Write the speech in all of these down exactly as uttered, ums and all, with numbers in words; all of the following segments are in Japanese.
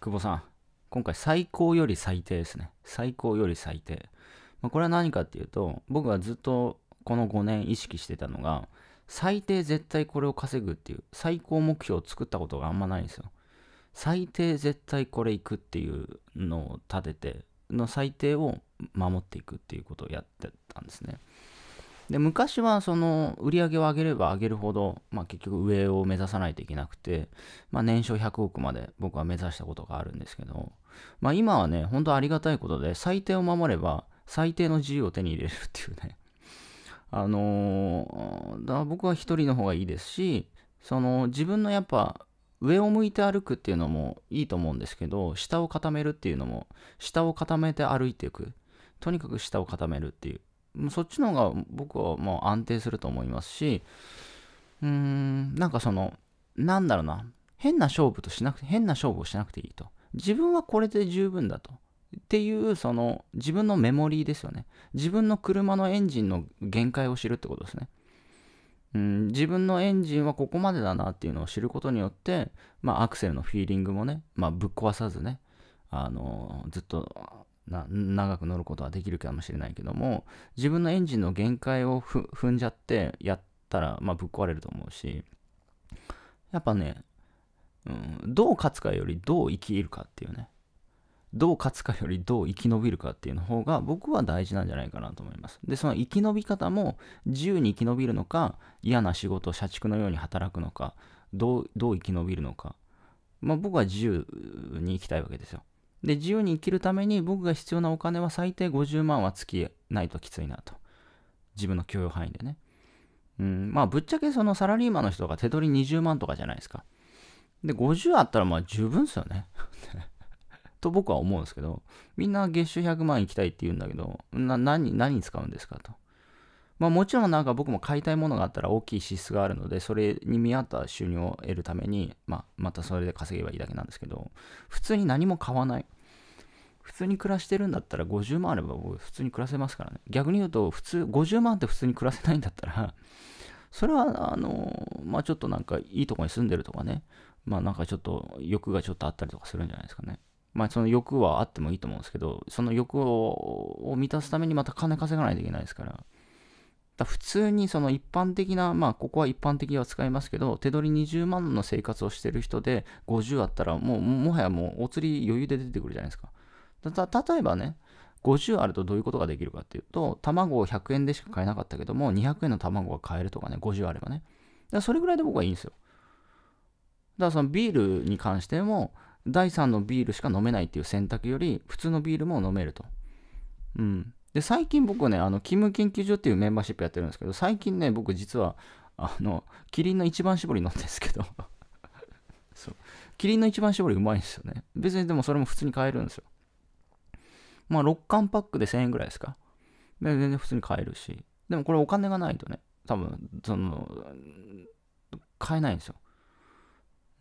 久保さん、今回最高より最低ですね。最高より最低。まあ、これは何かっていうと、僕はずっとこのごねん意識してたのが、最低絶対これを稼ぐっていう、最高目標を作ったことがあんまないんですよ。最低絶対これ行くっていうのを立てて、の最低を守っていくっていうことをやってたんですね。で、昔はその売り上げを上げれば上げるほど、まあ、結局上を目指さないといけなくて、まあ、年商ひゃくおくまで僕は目指したことがあるんですけど、まあ、今はね、本当ありがたいことで、最低を守れば最低の自由を手に入れるっていうね。あのー、だから僕は一人の方がいいですし、その自分のやっぱ上を向いて歩くっていうのもいいと思うんですけど、下を固めるっていうのも、下を固めて歩いていく。とにかく下を固めるっていう。そっちの方が僕はもう安定すると思いますし、うーん、なんかその、なんだろうな、変な勝負としなくて、変な勝負をしなくていいと。自分はこれで十分だと。っていう、その、自分のメモリーですよね。自分の車のエンジンの限界を知るってことですね。うん、自分のエンジンはここまでだなっていうのを知ることによって、まあ、アクセルのフィーリングもね、まあ、ぶっ壊さずね、あのー、ずっと、な長く乗ることはできるかもしれないけども、自分のエンジンの限界をふ踏んじゃってやったら、まあ、ぶっ壊れると思うし、やっぱね、うん、どう勝つかよりどう生きるかっていうね、どう勝つかよりどう生き延びるかっていうの方が僕は大事なんじゃないかなと思います。で、その生き延び方も自由に生き延びるのか、嫌な仕事、社畜のように働くのか、どう、どう生き延びるのか、まあ、僕は自由に生きたいわけですよ。で、自由に生きるために僕が必要なお金は最低ごじゅうまんは月ないときついなと。自分の許容範囲でね。うん、まあぶっちゃけそのサラリーマンの人が手取りにじゅうまんとかじゃないですか。で、ごじゅうあったらまあ十分ですよね。と僕は思うんですけど、みんな月収ひゃくまんいきたいって言うんだけど、な、何、何に使うんですかと。まあもちろんなんか僕も買いたいものがあったら大きい支出があるので、それに見合った収入を得るために、まあまたそれで稼げばいいだけなんですけど、普通に何も買わない。普通に暮らしてるんだったらごじゅうまんあれば僕普通に暮らせますからね。逆に言うと、普通、ごじゅうまんって普通に暮らせないんだったら、それはあの、まあちょっとなんかいいとこに住んでるとかね、まあなんかちょっと欲がちょっとあったりとかするんじゃないですかね。まあその欲はあってもいいと思うんですけど、その欲を満たすためにまた金稼がないといけないですから、普通にその一般的な、まあここは一般的には使いますけど、手取りにじゅうまんの生活をしてる人でごじゅうあったら、もうもはやもうお釣り余裕で出てくるじゃないですか。た例えばね、ごじゅうあるとどういうことができるかっていうと、卵をひゃくえんでしか買えなかったけども、にひゃくえんの卵が買えるとかね、ごじゅうあればね。だそれぐらいで僕はいいんですよ。だからそのビールに関しても、だいさんのビールしか飲めないっていう選択より、普通のビールも飲めると。うん。で、最近僕ね、あの、勤務研究所っていうメンバーシップやってるんですけど、最近ね、僕実は、あの、キリンの一番搾り飲んでるんですけど、そう。キリンの一番搾りうまいんですよね。別にでもそれも普通に買えるんですよ。まあ、ろっかんパックでせんえんぐらいですか。で、全然普通に買えるし。でもこれお金がないとね、多分、その、買えないんですよ。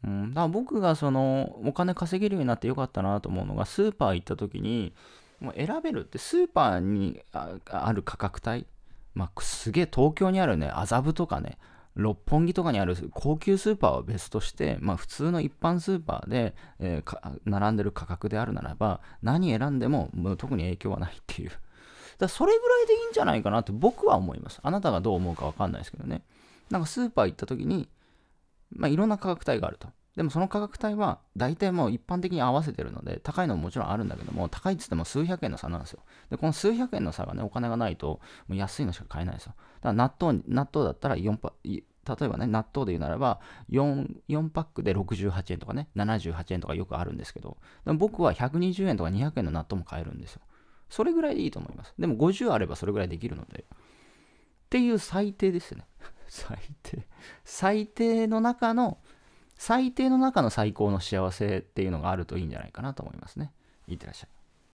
うん、だから僕がその、お金稼げるようになってよかったなと思うのが、スーパー行った時に、もう選べるって、スーパーにある価格帯、まあ、すげえ東京にあるね、麻布とかね、六本木とかにある高級スーパーは別として、まあ、普通の一般スーパーで、えー、並んでる価格であるならば、何選んでも、もう特に影響はないっていう。だそれぐらいでいいんじゃないかなって僕は思います。あなたがどう思うかわかんないですけどね。なんかスーパー行った時に、まあ、いろんな価格帯があると。でもその価格帯は大体もう一般的に合わせてるので、高いのももちろんあるんだけども、高いって言っても数百円の差なんですよ。で、この数百円の差がね、お金がないと、もう安いのしか買えないですよ。だから納豆、納豆だったらよんパ、例えばね、納豆で言うならば4、よんパックでろくじゅうはちえんとかね、ななじゅうはちえんとかよくあるんですけど、でも僕はひゃくにじゅうえんとかにひゃくえんの納豆も買えるんですよ。それぐらいでいいと思います。でもごじゅうあればそれぐらいできるので。っていう最低ですね。最低。最低の中の、最低の中の最高の幸せっていうのがあるといいんじゃないかなと思いますね。いってらっしゃい。